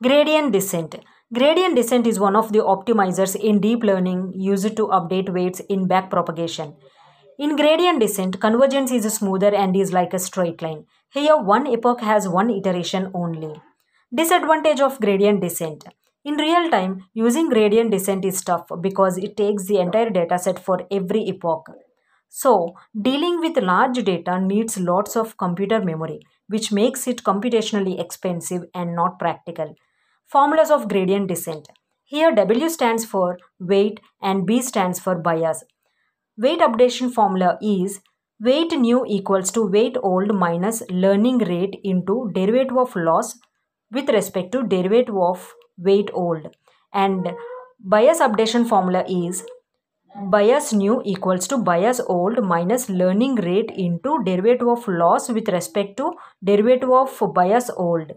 Gradient descent. Gradient descent is one of the optimizers in deep learning used to update weights in backpropagation. In gradient descent, convergence is smoother and is like a straight line. Here, one epoch has one iteration only. Disadvantage of gradient descent. In real time, using gradient descent is tough because it takes the entire dataset for every epoch. So, dealing with large data needs lots of computer memory, which makes it computationally expensive and not practical. Formulas of gradient descent. Here W stands for weight and B stands for bias. Weight updation formula is weight new equals to weight old minus learning rate into derivative of loss with respect to derivative of weight old. And bias updation formula is bias new equals to bias old minus learning rate into derivative of loss with respect to derivative of bias old.